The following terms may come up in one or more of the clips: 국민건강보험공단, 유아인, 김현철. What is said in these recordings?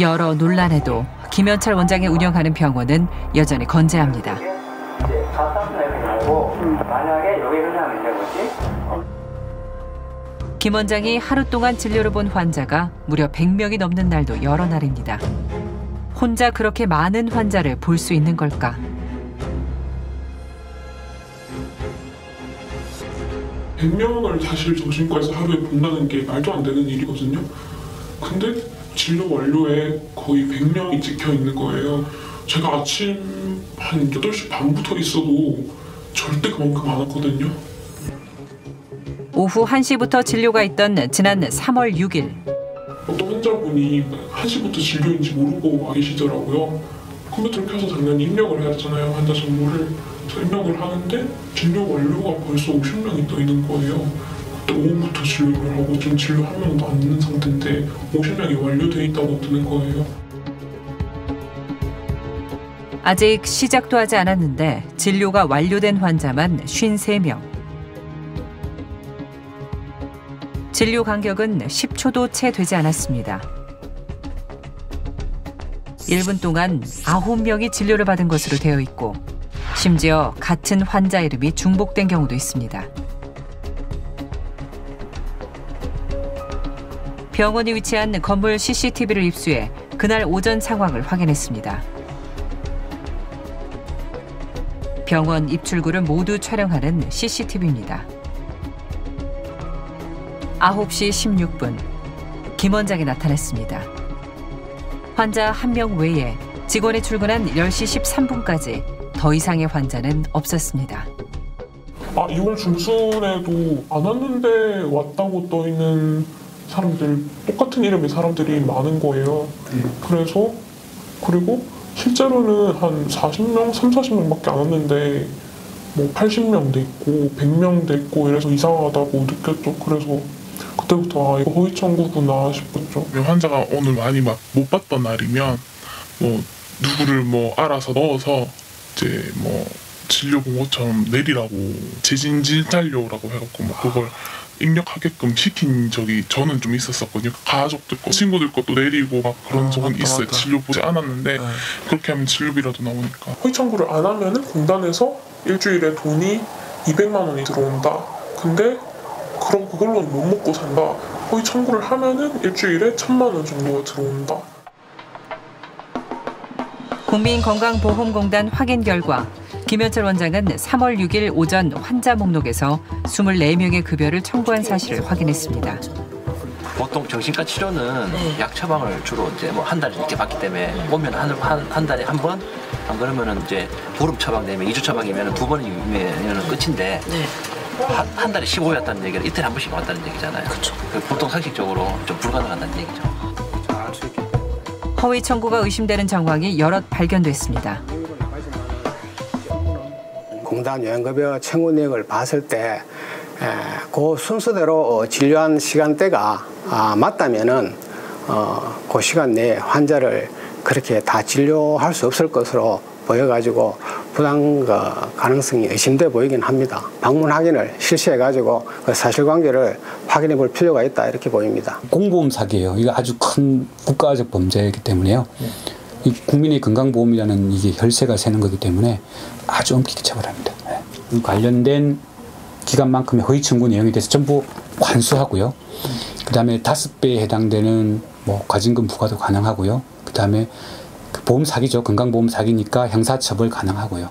여러 논란에도 김현철 원장이 운영하는 병원은 여전히 건재합니다. 김 원장이 하루 동안 진료를 본 환자가 무려 100명이 넘는 날도 여러 날입니다. 혼자 그렇게 많은 환자를 볼 수 있는 걸까? (100명을) 사실 정신과에서 하루에 본다는 게 말도 안 되는 일이거든요. 근데 진료 완료에 거의 100명이 찍혀 있는 거예요. 제가 아침 한 8시 반부터 있어도 절대 그만큼 안 왔거든요. 오후 1시부터 진료가 있던 지난 3월 6일. 어떤 환자분이 1시부터 진료인지 모르고 와 계시더라고요. 컴퓨터를 켜서 당연히 입력을 해야 되잖아요. 환자 정보를. 입력을 하는데 진료 완료가 벌써 50명이 떠 있는 거예요. 그때 오후부터 진료를 하고 지금 진료 1명도 안 있는 상태인데 50명이 완료돼 있다고 뜨는 거예요. 아직 시작도 하지 않았는데 진료가 완료된 환자만 53명. 진료 간격은 10초도 채 되지 않았습니다. 1분 동안 9명이 진료를 받은 것으로 되어 있고 심지어 같은 환자 이름이 중복된 경우도 있습니다. 병원이 위치한 건물 CCTV를 입수해 그날 오전 상황을 확인했습니다. 병원 입출구를 모두 촬영하는 CCTV입니다. 9시 16분, 김 원장이 나타났습니다. 환자 1명 외에 직원이 출근한 10시 13분까지 더 이상의 환자는 없었습니다. 6월 중순에도 안 왔는데 왔다고 떠 있는 사람들, 똑같은 이름의 사람들이 많은 거예요. 그래서, 그리고 실제로는 한 40명, 30, 40명밖에 안 왔는데 뭐 80명도 있고 100명도 있고 이래서 이상하다고 느꼈죠. 그래서 그때부터 아, 이거 허위 청구구나 싶었죠. 환자가 오늘 많이 막 못 봤던 날이면 뭐 누구를 뭐 알아서 넣어서 이제 뭐 진료 공고처럼 내리라고 재진진료라고 해갖고 막 그걸 입력하게끔 시킨 적이 저는 좀 있었거든요. 가족들 거, 친구들 것도 내리고 막 그런 적은 있어요. 맞다. 진료 보지 않았는데 그렇게 하면 진료비라도 나오니까. 허위 청구를 안 하면은 공단에서 일주일에 돈이 200만 원이 들어온다. 근데 그럼 그걸로는 못 먹고 산다. 허위 청구를 하면은 일주일에 1000만 원 정도가 들어온다. 국민건강보험공단 확인 결과 김현철 원장은 3월 6일 오전 환자 목록에서 24명의 급여를 청구한 사실을 확인했습니다. 보통 정신과 치료는 약 처방을 주로 이제 뭐 한 달 이렇게 받기 때문에 오면 한 달에 한 번, 안 그러면은 이제 보름 처방되면 2주 처방이면 2번이면 끝인데 한 달에 15일 왔다는 얘기는 이틀에 한 번씩 왔다는 얘기잖아요. 그렇죠. 보통 상식적으로 좀 불가능하다는 얘기죠. 허위 청구가 의심되는 정황이 여럿 발견됐습니다. 공단 요양급여 청구 내역을 봤을 때 그 순서대로 진료한 시간대가 맞다면은 그 시간 내에 환자를 그렇게 다 진료할 수 없을 것으로 보여가지고 부당 가능성이 의심돼 보이긴 합니다. 방문 확인을 실시해가지고 그 사실관계를 확인해 볼 필요가 있다 이렇게 보입니다. 공보험 사기예요. 이거 아주 큰 국가적 범죄이기 때문에요. 이 국민의 건강보험이라는 이게 혈세가 새는 거기 때문에 아주 엄격히 처벌합니다. 관련된 기간만큼의 허위 청구 내용에 대해서 전부 관수하고요. 그다음에 5배에 해당되는 뭐 과징금 부과도 가능하고요. 그다음에 보험 사기죠. 건강보험 사기니까 형사처벌 가능하고요.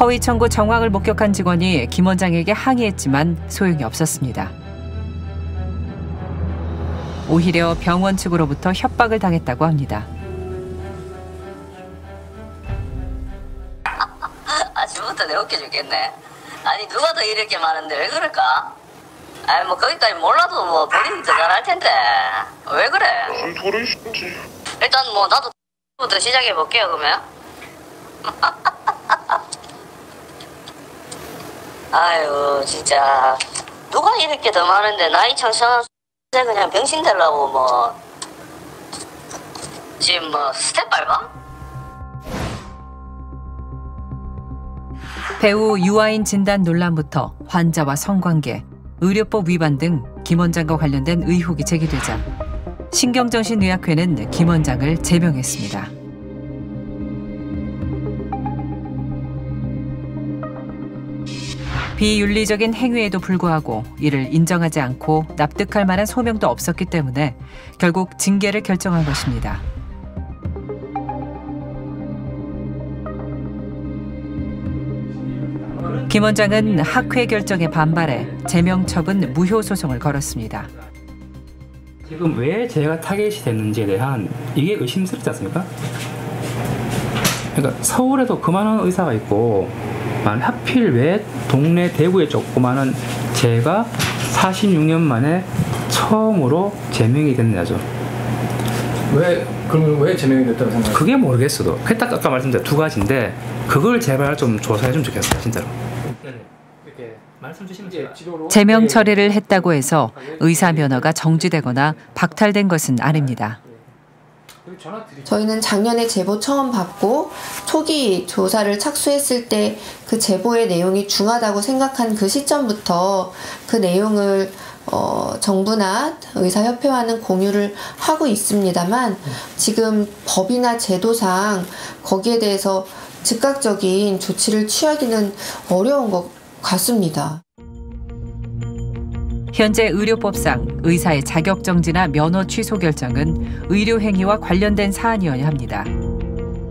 허위 청구 정황을 목격한 직원이 김 원장에게 항의했지만 소용이 없었습니다. 오히려 병원 측으로부터 협박을 당했다고 합니다. 아침부터 내가 웃겨 죽겠네. 아니 누가 더 이렇게 많은데 왜 그럴까? 아니 뭐 거기까지 몰라도 뭐 본인이 더 잘할 텐데 왜 그래? 일단 뭐 나도 부터 시작해 볼게요 그러면. 아유 진짜 누가 이렇게 더 많은데 나이 청소년 그냥 병신 되려고 뭐 지금 뭐 스텝 밟아? 배우 유아인 진단 논란부터 환자와 성관계, 의료법 위반 등 김 원장과 관련된 의혹이 제기되자 신경정신의학회는 김 원장을 제명했습니다. 비윤리적인 행위에도 불구하고 이를 인정하지 않고 납득할 만한 소명도 없었기 때문에 결국 징계를 결정한 것입니다. 김 원장은 학회 결정에 반발해 제명 처분 무효 소송을 걸었습니다. 지금 왜 제가 타겟이 됐는지에 대한 이게 의심스럽지 않습니까? 그러니까 서울에도 그만한 의사가 있고 하필 왜 동네 대구에 조그마한 제가 46년 만에 처음으로 제명이 됐느냐죠. 왜 그럼 왜 제명이 됐다고 생각해요? 그게 모르겠어도 딱 아까 말씀드린 두 가지인데 그걸 제발 좀 조사해주면 좋겠어요, 진짜로. 제명 처리를 했다고 해서 의사 면허가 정지되거나 박탈된 것은 아닙니다. 저희는 작년에 제보 처음 받고 초기 조사를 착수했을 때 그 제보의 내용이 중하다고 생각한 그 시점부터 그 내용을 정부나 의사협회와는 공유를 하고 있습니다만 지금 법이나 제도상 거기에 대해서 즉각적인 조치를 취하기는 어려운 것 같습니다. 현재 의료법상 의사의 자격정지나 면허 취소 결정은 의료행위와 관련된 사안이어야 합니다.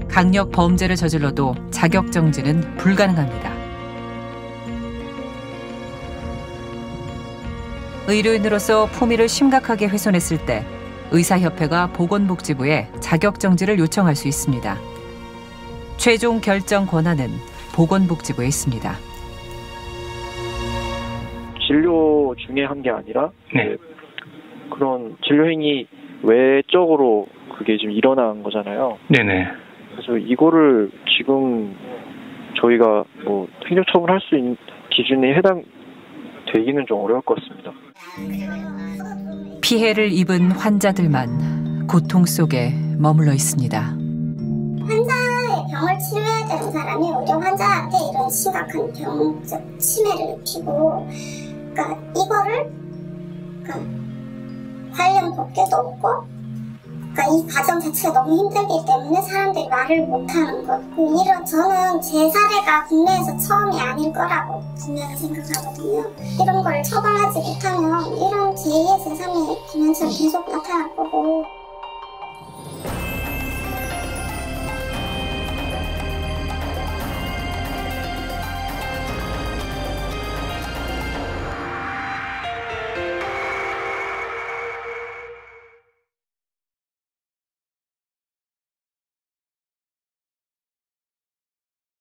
강력 범죄를 저질러도 자격정지는 불가능합니다. 의료인으로서 품위를 심각하게 훼손했을 때 의사협회가 보건복지부에 자격정지를 요청할 수 있습니다. 최종 결정 권한은 보건복지부에 있습니다. 진료 중에 한 게 아니라 네. 그런 진료행위 외적으로 그게 지금 일어난 거잖아요. 네네. 그래서 이거를 지금 저희가 뭐 행정처분할 수 있는 기준에 해당되기는 좀 어려울 것 같습니다. 피해를 입은 환자들만 고통 속에 머물러 있습니다. 환자의 병을 치료해야 되는 사람이 오히려 환자한테 이런 심각한 병적 치매를 입히고 그러니까 이거를 관련 법규도 없고 그러니까 이 과정 자체가 너무 힘들기 때문에 사람들이 말을 못하는 것 이런 저는 제 사례가 국내에서 처음이 아닐 거라고 분명히 생각하거든요. 이런 걸 처벌하지 못하면 이런 제2의 제3의 김현철 계속 나타날 거고